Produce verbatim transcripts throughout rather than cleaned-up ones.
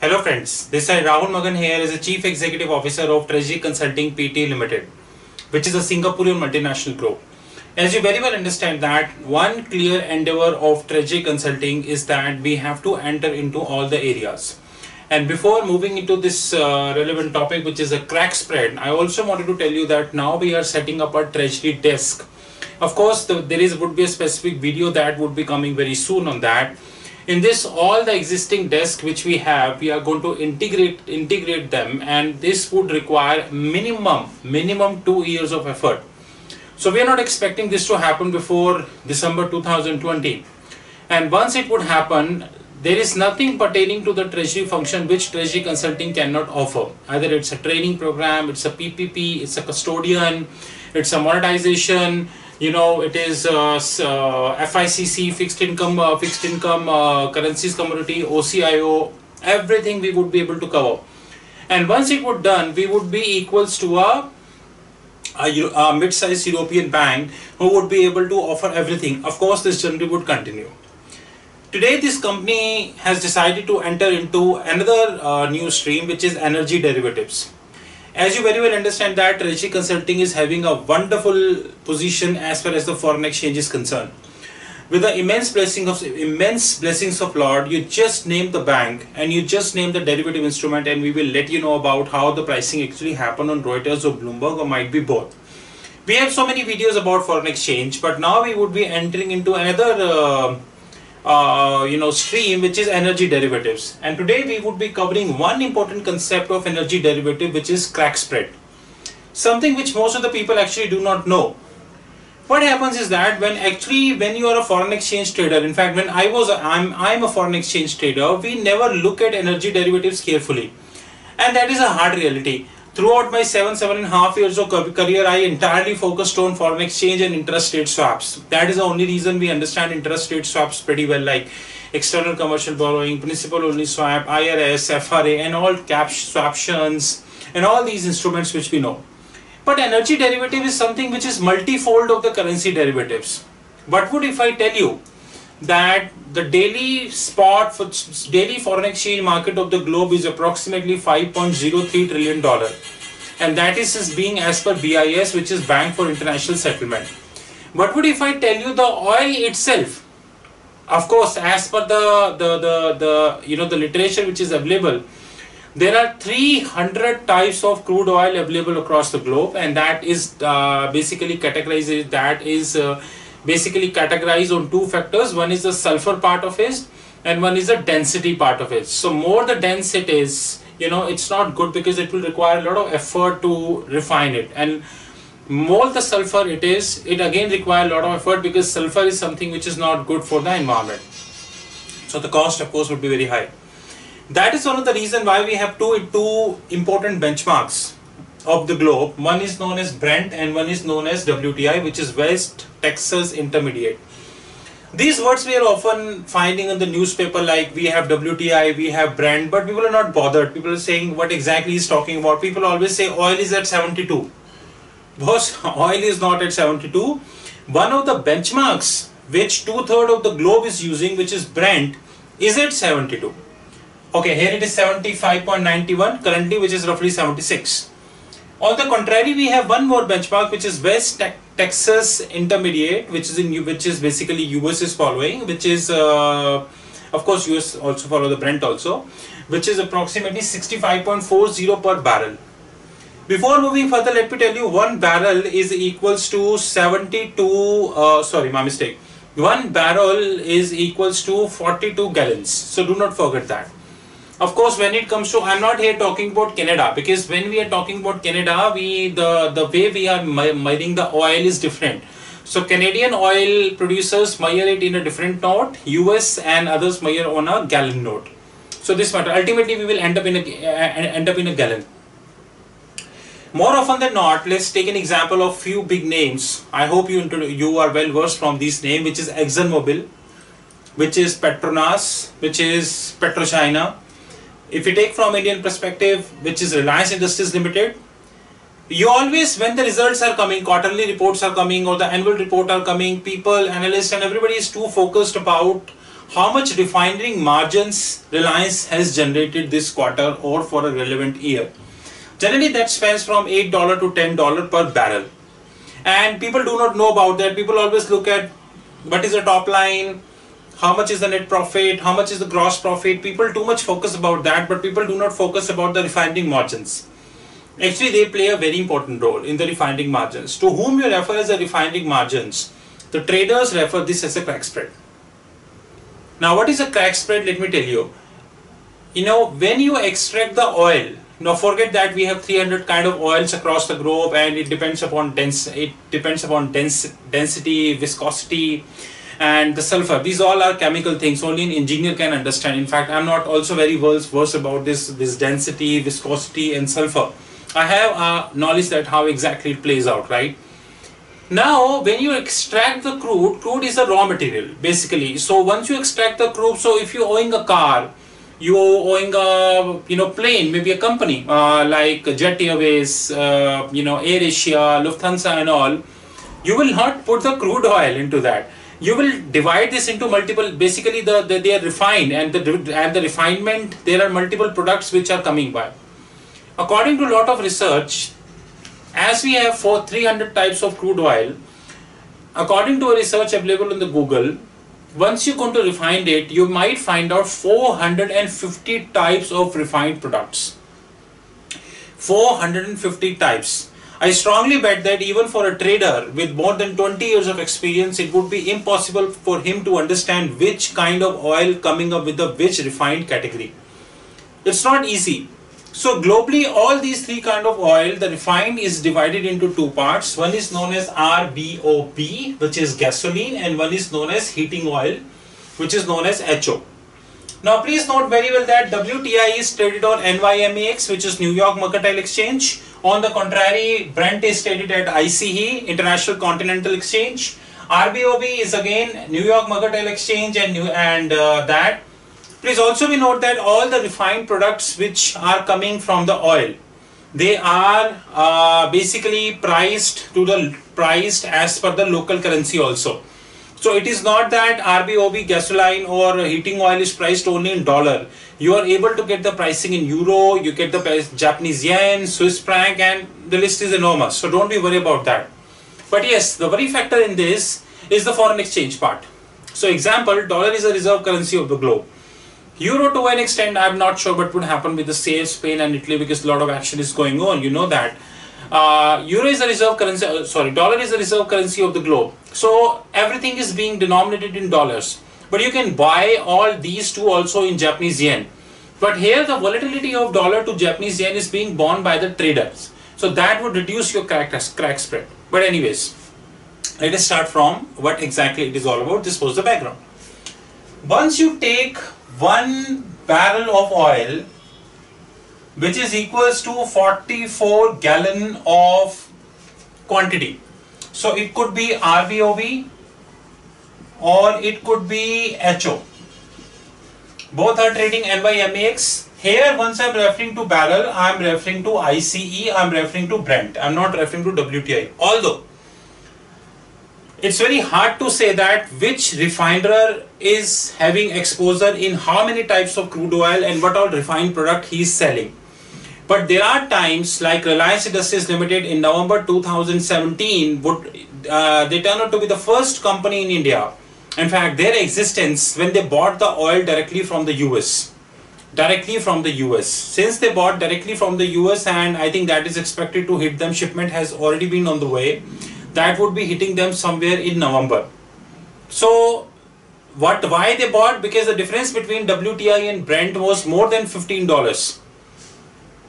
Hello friends, this is Rahul Magan here as a Chief Executive Officer of Treasury Consulting P T Limited, which is a Singaporean multinational group. As you very well understand that one clear endeavor of Treasury Consulting is that we have to enter into all the areas. And before moving into this uh, relevant topic, which is a crack spread, I also wanted to tell you that now we are setting up a Treasury desk. Of course, the, there is would be a specific video that would be coming very soon on that. In this, all the existing desks which we have, we are going to integrate integrate them, and this would require minimum, minimum two years of effort. So we are not expecting this to happen before December two thousand twenty. And once it would happen, there is nothing pertaining to the Treasury function which Treasury Consulting cannot offer. Either it's a training program, it's a P P P, it's a custodian, it's a monetization, you know, it is uh, uh, F I C C, fixed income, uh, fixed income, uh, currencies, commodity, O C I O, everything we would be able to cover. And once it would done, we would be equals to a, a, a mid-sized European bank who would be able to offer everything. Of course, this journey would continue. Today, this company has decided to enter into another uh, new stream, which is energy derivatives. As you very well understand that Treasury Consulting is having a wonderful position as far as the foreign exchange is concerned. With the immense blessing of immense blessings of Lord, you just name the bank and you just name the derivative instrument, and we will let you know about how the pricing actually happened on Reuters or Bloomberg or might be both. We have so many videos about foreign exchange, but now we would be entering into another uh, uh, you know stream, which is energy derivatives. And today we would be covering one important concept of energy derivative, which is crack spread. Something which most of the people actually do not know. What happens is that when actually when you are a foreign exchange trader, in fact when I was a, I'm I'm a foreign exchange trader, we never look at energy derivatives carefully, and that is a hard reality. Throughout my seven seven and a half years of career, I entirely focused on foreign exchange and interest rate swaps. That is the only reason we understand interest rate swaps pretty well, like external commercial borrowing, principal only swap, I R S, F R A, and all cap swaptions and all these instruments which we know. But energy derivative is something which is multifold of the currency derivatives. What would if I tell you that the daily spot for daily foreign exchange market of the globe is approximately five point zero three trillion dollars, and that is is being as per B I S, which is Bank for International Settlement. What would if I tell you the oil itself? Of course, as per the the the, the you know the literature which is available, there are three hundred types of crude oil available across the globe, and that is uh, basically categorized. That is uh, basically categorized on two factors. One is the sulfur part of it, and one is the density part of it. So more the dense it is, you know, it's not good because it will require a lot of effort to refine it. And more the sulfur it is, it again requires a lot of effort because sulfur is something which is not good for the environment. So the cost, of course, would be very high. That is one of the reasons why we have two, two important benchmarks of the globe. One is known as Brent and one is known as W T I, which is West Texas Intermediate. These words we are often finding in the newspaper, like we have W T I, we have Brent, but people are not bothered. People are saying what exactly he's talking about. People always say oil is at seventy-two. Boss, oil is not at seventy-two. One of the benchmarks which two-thirds of the globe is using, which is Brent, is at seventy-two. Okay, here it is seventy-five point nine one currently, which is roughly seventy-six. On the contrary, we have one more benchmark, which is West Te Texas Intermediate, which is in which is basically U S is following, which is uh, of course U S also follow the Brent also, which is approximately sixty-five point four zero per barrel. Before moving further, let me tell you, one barrel is equals to seventy-two. Uh, sorry, my mistake. One barrel is equals to forty-two gallons. So do not forget that. Of course, when it comes to, I'm not here talking about Canada, because when we are talking about Canada, we the, the way we are mining the oil is different. So Canadian oil producers mine it in a different note, U S and others mine on a gallon note. So this matter, ultimately we will end up in a, uh, end up in a gallon. More often than not, let's take an example of few big names. I hope you, you are well versed from these names, which is ExxonMobil, which is Petronas, which is Petrochina. If you take from Indian perspective, which is Reliance Industries Limited, you always, when the results are coming, quarterly reports are coming or the annual report are coming, people, analysts and everybody is too focused about how much refining margins Reliance has generated this quarter or for a relevant year. Generally that spans from eight dollars to ten dollars per barrel. And people do not know about that. People always look at what is the top line, how much is the net profit, how much is the gross profit. People too much focus about that, but people do not focus about the refining margins. Actually, they play a very important role in the refining margins. To whom you refer as the refining margins, the traders refer this as a crack spread. Now, what is a crack spread? Let me tell you. You know, when you extract the oil, now forget that we have three hundred kind of oils across the globe, and it depends upon dense, it depends upon dense, density, viscosity, and the sulfur. These all are chemical things. Only an engineer can understand. In fact, I'm not also very versed versed about this this density, viscosity, and sulfur. I have uh, knowledge that how exactly it plays out, right? Now, when you extract the crude, crude is a raw material basically. So once you extract the crude, so if you're owing a car, you owing a you know plane, maybe a company uh, like Jet Airways, uh, you know Air Asia, Lufthansa, and all, you will not put the crude oil into that. You will divide this into multiple. Basically, the, the they are refined, and the and the refinement. There are multiple products which are coming by. According to a lot of research, as we have for three hundred types of crude oil, according to a research available on the Google, once you go to refine it, you might find out four hundred fifty types of refined products. four hundred fifty types. I strongly bet that even for a trader with more than twenty years of experience, it would be impossible for him to understand which kind of oil coming up with the which refined category. It's not easy. So globally, all these three kind of oil, the refined is divided into two parts. One is known as R B O B, which is gasoline, and one is known as heating oil, which is known as H O. Now please note very well that W T I is traded on N Y M E X, which is New York Mercantile Exchange. On the contrary, Brent is traded at I C E, International Continental Exchange. R B O B is again New York Mercantile Exchange, and new and uh, that. Please also be note that all the refined products which are coming from the oil, they are uh, basically priced to the priced as per the local currency also. So it is not that R B O B gasoline or heating oil is priced only in dollar. You are able to get the pricing in euro, you get the price, Japanese yen, Swiss franc, and the list is enormous. So don't be worried about that. But yes, the worry factor in this is the foreign exchange part. So example, dollar is a reserve currency of the globe. Euro to an extent, I'm not sure what would happen with the sales, Spain and Italy, because a lot of action is going on, you know that. Uh, Euro is a reserve currency, uh, sorry, dollar is a reserve currency of the globe. So everything is being denominated in dollars. But you can buy all these two also in Japanese yen. But here the volatility of dollar to Japanese yen is being borne by the traders. So that would reduce your crack, crack spread. But anyways, let us start from what exactly it is all about. This was the background. Once you take one barrel of oil, which is equals to forty-four gallon of quantity. So it could be R B O B or it could be H O. Both are trading N Y M E X. Here, once I'm referring to barrel, I'm referring to I C E, I'm referring to Brent. I'm not referring to W T I. Although it's very hard to say that which refiner is having exposure in how many types of crude oil and what all refined product he is selling. But there are times like Reliance Industries Limited in November two thousand seventeen, would, uh, they turned out to be the first company in India. In fact, their existence when they bought the oil directly from the U S. Directly from the U S. Since they bought directly from the U S, and I think that is expected to hit them, shipment has already been on the way. That would be hitting them somewhere in November. So what, why they bought? Because the difference between W T I and Brent was more than fifteen dollars.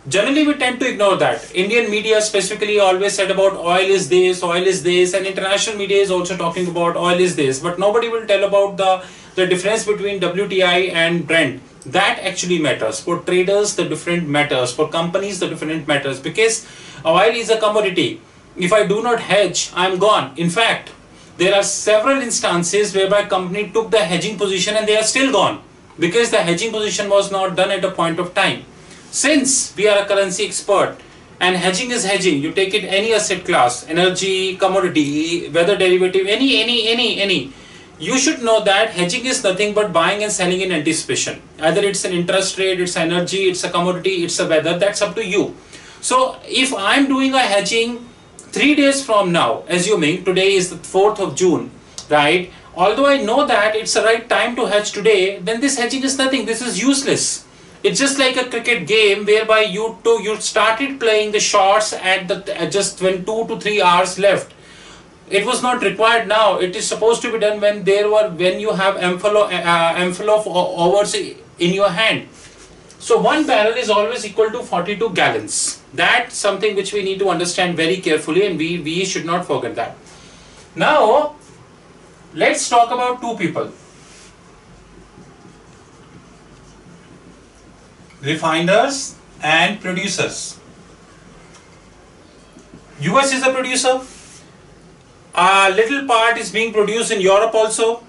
Generally, we tend to ignore that. Indian media specifically always said about oil is this, oil is this, and international media is also talking about oil is this. But nobody will tell about the, the difference between W T I and Brent. That actually matters. For traders, the different matters. For companies, the different matters. Because oil is a commodity. If I do not hedge, I am gone. In fact, there are several instances whereby company took the hedging position and they are still gone because the hedging position was not done at a point of time. Since we are a currency expert and hedging is hedging, you take it any asset class, energy, commodity, weather derivative, any, any, any, any. you should know that hedging is nothing but buying and selling in anticipation. Either it's an interest rate, it's energy, it's a commodity, it's a weather, that's up to you. So if I'm doing a hedging three days from now, assuming today is the fourth of June, right? Although I know that it's the right time to hedge today, then this hedging is nothing, this is useless. It's just like a cricket game whereby you to, you started playing the shots at the at just when two to three hours left. It was not required now. It is supposed to be done when there were when you have ample of, uh, ample of overs in your hand. So one barrel is always equal to forty-two gallons. That's something which we need to understand very carefully, and we we should not forget that. Now let's talk about two people. Refiners and producers. U S is a producer. A little part is being produced in Europe also.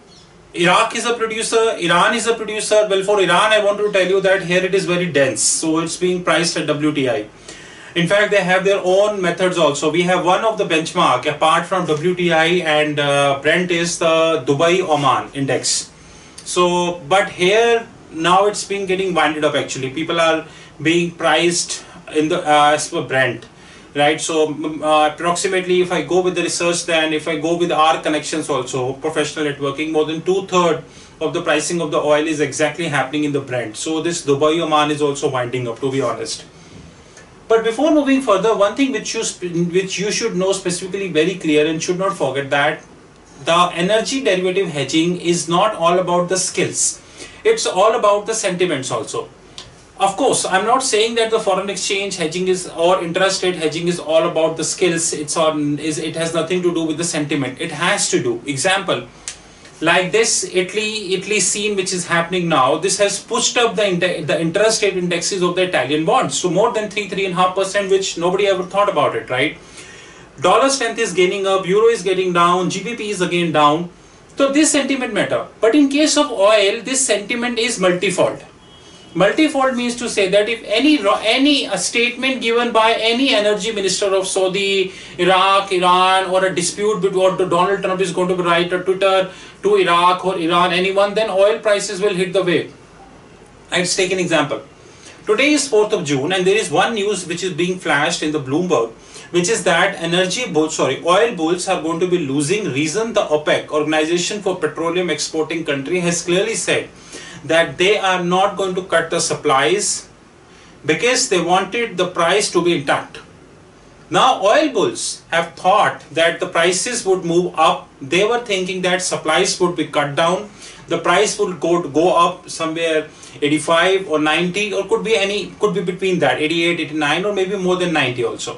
Iraq is a producer. Iran is a producer. Well, for Iran, I want to tell you that here it is very dense. So it's being priced at W T I. In fact, they have their own methods also. We have one of the benchmark apart from W T I and uh, Brent is the Dubai Oman index. So, but here, now it's been getting winded up actually. People are being priced in the uh, as per Brent, right? So uh, approximately, if I go with the research, then if I go with our connections also, professional networking, more than two-thirds of the pricing of the oil is exactly happening in the Brent. So this Dubai Oman is also winding up, to be honest. But before moving further, one thing which you which you should know specifically very clear and should not forget that the energy derivative hedging is not all about the skills. It's all about the sentiments also. Of course, I'm not saying that the foreign exchange hedging is or interest rate hedging is all about the skills. It's on is it has nothing to do with the sentiment. It has to do. Example, like this Italy Italy scene which is happening now. This has pushed up the the interest rate indexes of the Italian bonds to more than three three and a half percent, which nobody ever thought about it, right? Dollar strength is gaining up. Euro is getting down. G B P is again down. So this sentiment matter, but in case of oil, this sentiment is multifold. Multifold means to say that if any any a statement given by any energy minister of Saudi, Iraq, Iran, or a dispute between Donald Trump is going to write a Twitter to Iraq or Iran, anyone, then oil prices will hit the way. Let's take an example. Today is fourth of June, and there is one news which is being flashed in the Bloomberg, which is that energy bulls, sorry, oil bulls are going to be losing. Reason, the OPEC, Organization for Petroleum Exporting Country, has clearly said that they are not going to cut the supplies because they wanted the price to be intact. Now, oil bulls have thought that the prices would move up. They were thinking that supplies would be cut down. The price would go to go up somewhere eighty-five or ninety, or could be any, could be between that eighty-eight, eighty-nine, or maybe more than ninety also.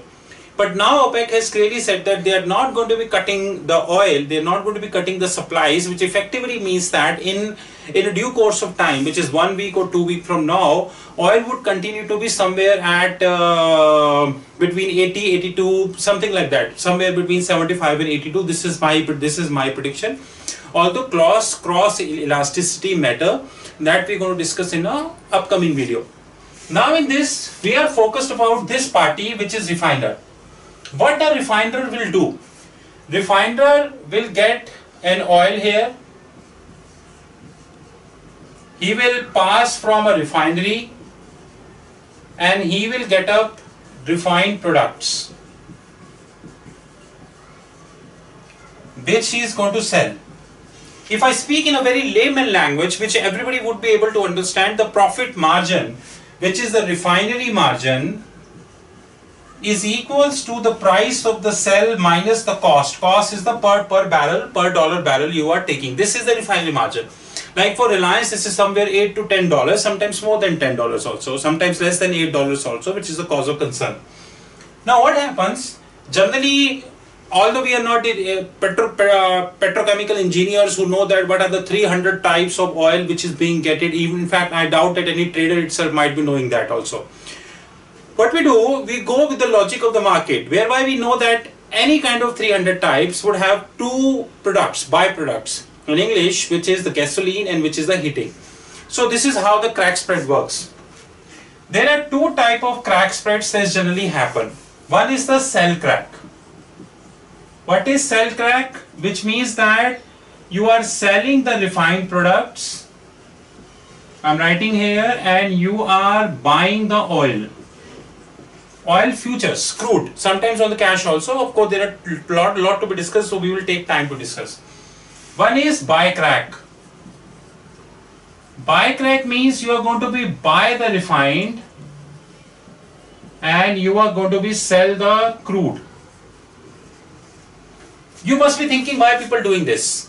But now OPEC has clearly said that they are not going to be cutting the oil, they are not going to be cutting the supplies, which effectively means that in, in a due course of time, which is one week or two weeks from now, oil would continue to be somewhere at uh, between eighty, eighty-two, something like that, somewhere between seventy-five and eighty-two. This is my, this is my prediction. Although cross, cross elasticity matter that we are going to discuss in an upcoming video. Now in this, we are focused about this party, which is refiner. What a refiner will do, refiner will get an oil here, he will pass from a refinery and he will get up refined products which he is going to sell. If I speak in a very layman language which everybody would be able to understand, the profit margin, which is the refinery margin, is equals to the price of the sell minus the cost. Cost is the per per barrel, per dollar barrel you are taking. This is the refinery margin. Like for Reliance, this is somewhere eight to ten dollars, sometimes more than ten dollars also, sometimes less than eight dollars also, which is the cause of concern. Now what happens, generally, although we are not uh, petro, uh, petrochemical engineers who know that what are the three hundred types of oil which is being getted, even in fact I doubt that any trader itself might be knowing that also. What we do, we go with the logic of the market, whereby we know that any kind of three hundred types would have two products, byproducts in English, which is the gasoline and which is the heating. So this is how the crack spread works. There are two types of crack spreads that generally happen. One is the sell crack. What is sell crack? Which means that you are selling the refined products, I'm writing here, and you are buying the oil. Oil futures, crude, sometimes on the cash also. Of course, there are lot, lot to be discussed, so we will take time to discuss. One is buy crack. Buy crack means you are going to be buy the refined and you are going to be sell the crude. You must be thinking, why are people doing this?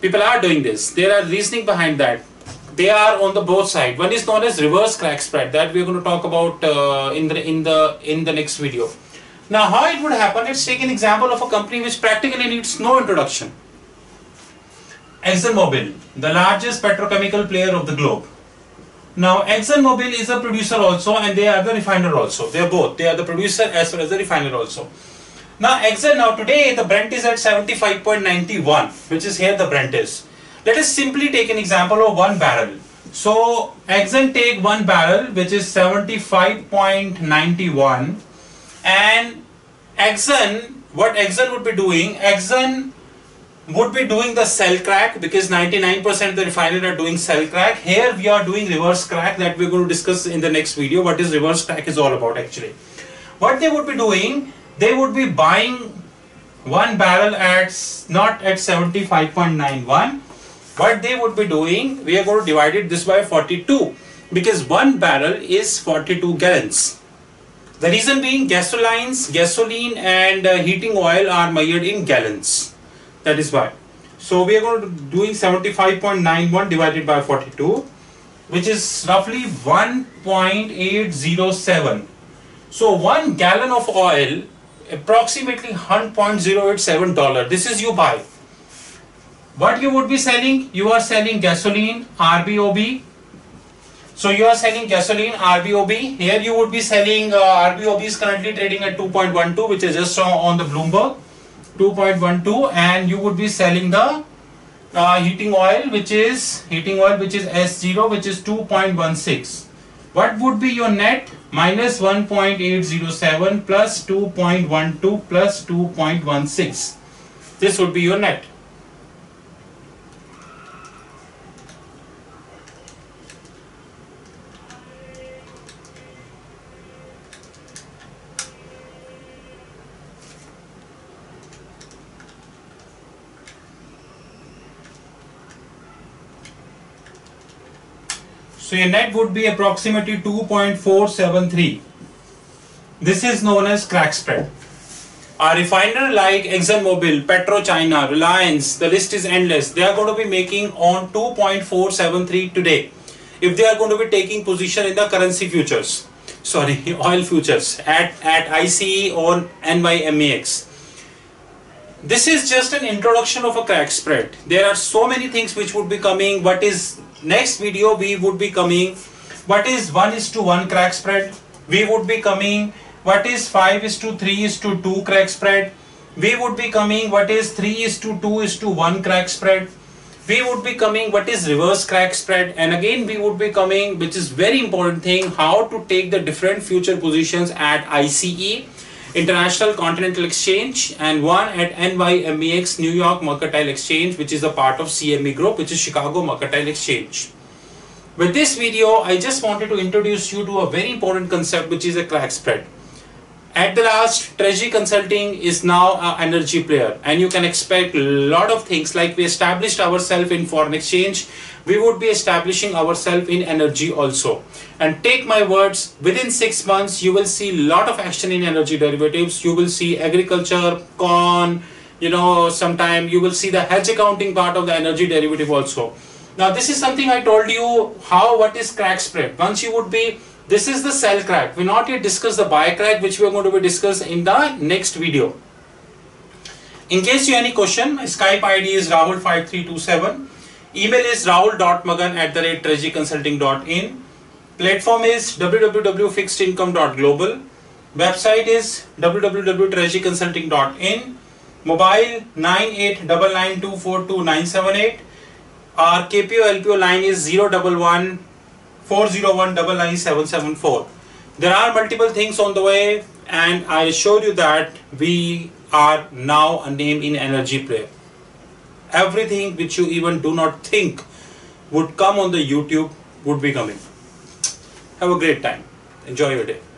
People are doing this. There are reasoning behind that. They are on the both side. One is known as reverse crack spread, that we are going to talk about uh, in the in the in the next video. Now, how it would happen? Let's take an example of a company which practically needs no introduction. ExxonMobil, the largest petrochemical player of the globe. Now, ExxonMobil is a producer also, and they are the refiner also. They are both. They are the producer as well as the refiner also. Now, Exxon, now today the Brent is at seventy-five point nine one, which is here the Brent is. Let us simply take an example of one barrel. So, Exxon take one barrel, which is seventy-five point nine one, and Exxon, what Exxon would be doing, Exxon would be doing the sell crack, because ninety-nine percent of the refiners are doing sell crack. Here we are doing reverse crack, that we are going to discuss in the next video, what is reverse crack is all about actually. What they would be doing, they would be buying one barrel at not at seventy-five point nine one. What they would be doing, we are going to divide it this by forty-two, because one barrel is forty-two gallons. The reason being, gasolines, gasoline and uh, heating oil are measured in gallons. That is why. So we are going to be doing seventy-five point nine one divided by forty-two, which is roughly one point eight zero seven. So one gallon of oil, approximately one point zero eight seven dollars. This is you buy. What you would be selling? You are selling gasoline, R B O B. So you are selling gasoline, R B O B. Here you would be selling uh, R B O B is currently trading at two point one two, which is just on the Bloomberg, two point one two, and you would be selling the uh, heating oil, which is heating oil, which is S zero, which is two point one six. What would be your net? Minus one point eight zero seven plus two point one two plus two point one six. This would be your net. So your net would be approximately two point four seven three. This is known as crack spread. A refiner like ExxonMobil, Petrochina, Reliance, the list is endless. They are going to be making on two point four seven three today, if they are going to be taking position in the currency futures, sorry, oil futures at, at I C E or N Y M E X. This is just an introduction of a crack spread. There are so many things which would be coming. What is next video, we would be coming what is one is to one crack spread, we would be coming what is five is to three is to two crack spread, we would be coming what is three is to two is to one crack spread, we would be coming what is reverse crack spread, and again we would be coming, which is very important thing, how to take the different future positions at I C E, International Continental Exchange, and one at N Y M E X, New York Mercantile Exchange, which is a part of C M E Group, which is Chicago Mercantile Exchange. With this video, I just wanted to introduce you to a very important concept, which is a crack spread. At the last, Treasury Consulting is now an energy player, and you can expect a lot of things, like we established ourselves in foreign exchange, we would be establishing ourselves in energy also. And take my words, within six months, you will see a lot of action in energy derivatives. You will see agriculture, corn, you know, sometime you will see the hedge accounting part of the energy derivative also. Now, this is something I told you, how, what is crack spread. Once you would be, this is the sell crack. We not yet discussed the buy crack, which we are going to be discussed in the next video. In case you have any question, my Skype I D is Rahul five three two seven. Email is rahul dot magan at the rate treasury consulting dot in. Platform is w w w dot fixed income dot global. Website is w w w dot treasury consulting dot in. Mobile nine eight nine nine two four two nine seven eight. Our K P O L P O line is zero one one four zero one nine nine seven seven four. There are multiple things on the way, and I assure you that we are now a name in energy play. everything which you even do not think would come on the YouTube would be coming. Have a great time. Enjoy your day.